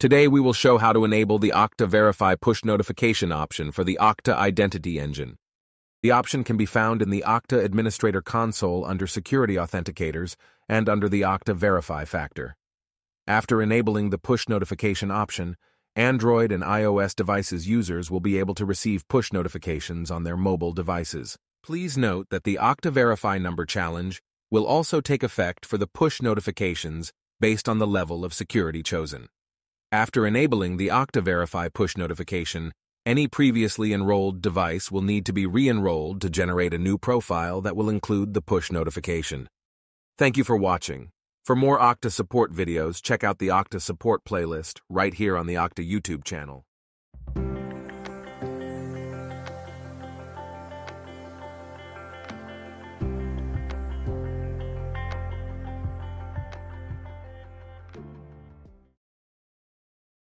Today we will show how to enable the Okta Verify push notification option for the Okta Identity Engine. The option can be found in the Okta Administrator Console under Security Authenticators and under the Okta Verify factor. After enabling the push notification option, Android and iOS devices users will be able to receive push notifications on their mobile devices. Please note that the Okta Verify number challenge will also take effect for the push notifications based on the level of security chosen. After enabling the Okta Verify push notification, any previously enrolled device will need to be re-enrolled to generate a new profile that will include the push notification. Thank you for watching. For more Okta support videos, check out the Okta support playlist right here on the Okta YouTube channel.